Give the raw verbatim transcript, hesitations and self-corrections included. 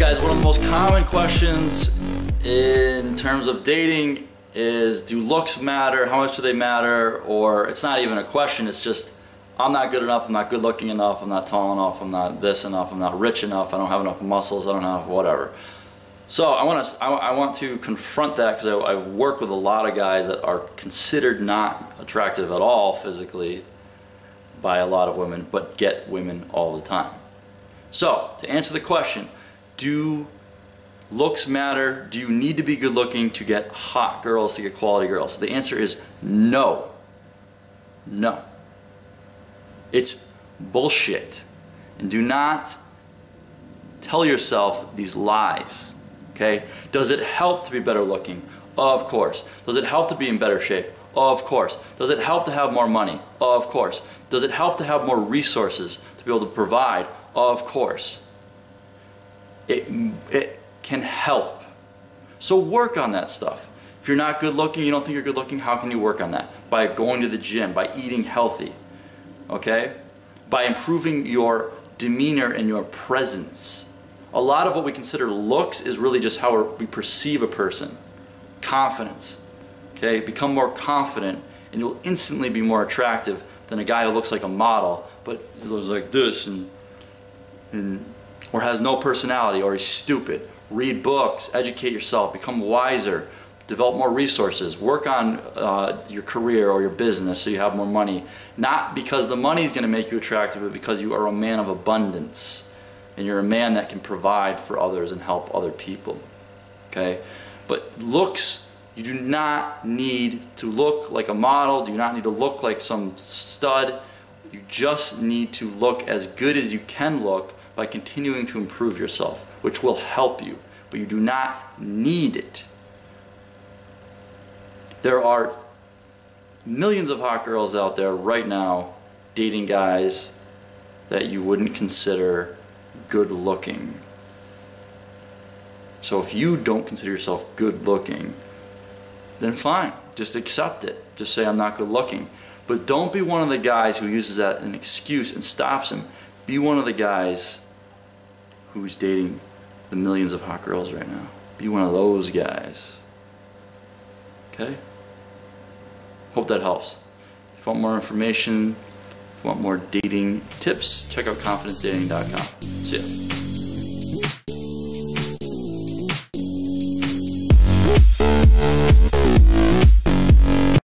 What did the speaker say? guys, one of the most common questions in terms of dating is, do looks matter? How much do they matter? Or it's not even a question, it's just, I'm not good enough, I'm not good looking enough, I'm not tall enough, I'm not this enough, I'm not rich enough, I don't have enough muscles, I don't have whatever. So I want to, I, I want to confront that because I, I've worked with a lot of guys that are considered not attractive at all physically by a lot of women, but get women all the time. So to answer the question, do looks matter? Do you need to be good looking to get hot girls, to get quality girls? The answer is no. No. It's bullshit. And do not tell yourself these lies, okay? Does it help to be better looking? Of course. Does it help to be in better shape? Of course. Does it help to have more money? Of course. Does it help to have more resources to be able to provide? Of course. It, it can help. So work on that stuff. If you're not good looking, you don't think you're good looking, how can you work on that? By going to the gym, by eating healthy, okay? By improving your demeanor and your presence. A lot of what we consider looks is really just how we perceive a person. Confidence, okay? Become more confident and you'll instantly be more attractive than a guy who looks like a model, but he looks like this and, and or has no personality, or he's stupid. Read books, educate yourself, become wiser, develop more resources, work on uh, your career or your business so you have more money. Not because the money is going to make you attractive, but because you are a man of abundance and you're a man that can provide for others and help other people. Okay? But looks, you do not need to look like a model, do not need to look like some stud. You just need to look as good as you can look by continuing to improve yourself, which will help you, but you do not need it. There are millions of hot girls out there right now dating guys that you wouldn't consider good looking. So if you don't consider yourself good looking, then fine, just accept it. Just say, I'm not good looking. But don't be one of the guys who uses that as an excuse and stops him. Be one of the guys who's dating the millions of hot girls right now. Be one of those guys. Okay? Hope that helps. If you want more information, if you want more dating tips, check out confidence dating dot com. See ya.